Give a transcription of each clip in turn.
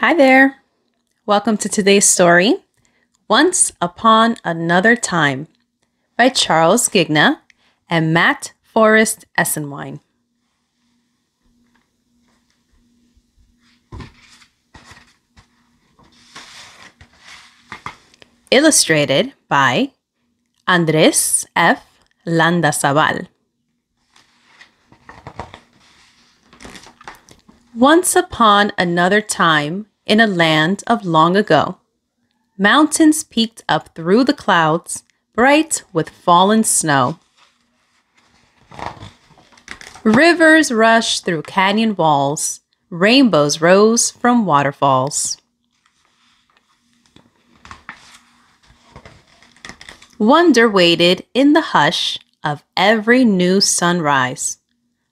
Hi there. Welcome to today's story, Once Upon Another Time, by Charles Ghigna and Matt Forrest Esenwine. Illustrated by Andres F. Landazabal. Once upon another time, in a land of long ago, mountains peeked up through the clouds, bright with fallen snow. Rivers rushed through canyon walls, rainbows rose from waterfalls. Wonder waited in the hush of every new sunrise.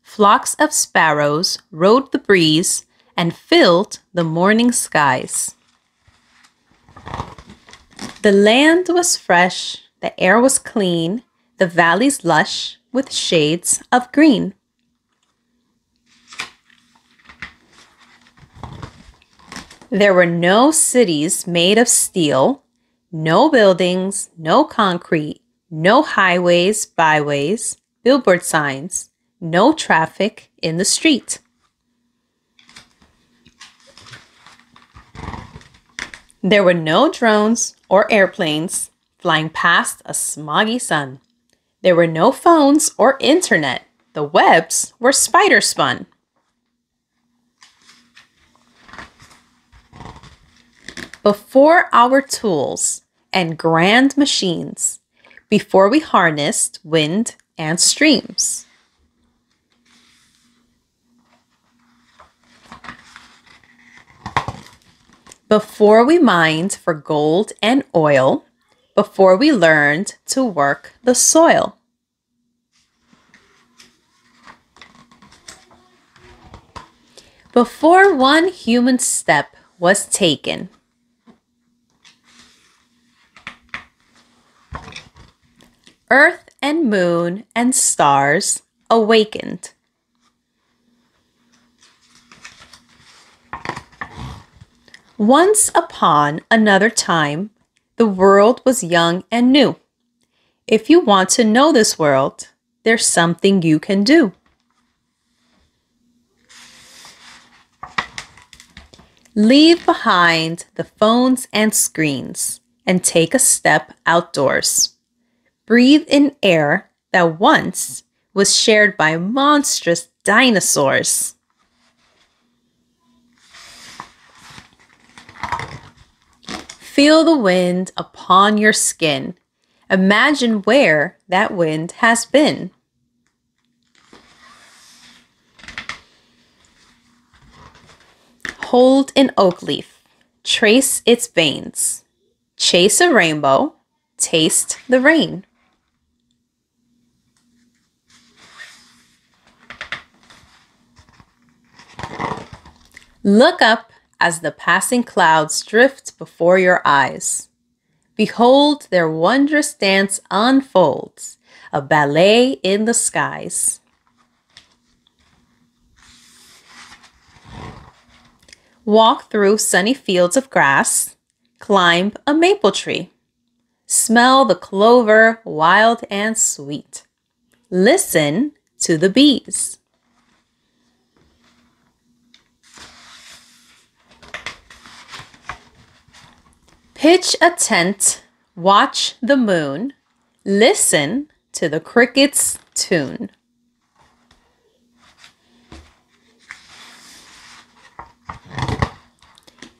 Flocks of sparrows rode the breeze and filled the morning skies. The land was fresh, the air was clean, the valleys lush with shades of green. There were no cities made of steel, no buildings, no concrete, no highways, byways, billboard signs, no traffic in the street. There were no drones or airplanes flying past a smoggy sun. There were no phones or internet. The webs were spider spun. Before our tools and grand machines, before we harnessed wind and streams. Before we mined for gold and oil, before we learned to work the soil. Before one human step was taken. Earth and moon and stars awakened. Once upon another time, the world was young and new. If you want to know this world, there's something you can do. Leave behind the phones and screens and take a step outdoors. Breathe in air that once was shared by monstrous dinosaurs. Feel the wind upon your skin. Imagine where that wind has been. Hold an oak leaf. Trace its veins. Chase a rainbow. Taste the rain. Look up as the passing clouds drift before your eyes. Behold their wondrous dance unfolds, a ballet in the skies. Walk through sunny fields of grass, climb a maple tree. Smell the clover wild and sweet. Listen to the bees. Pitch a tent, watch the moon, listen to the cricket's tune.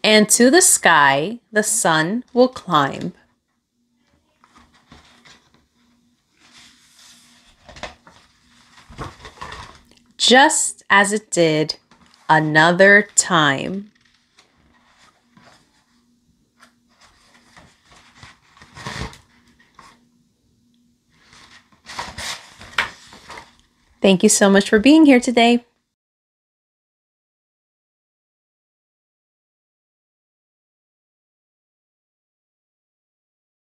And to the sky the sun will climb. Just as it did another time. Thank you so much for being here today.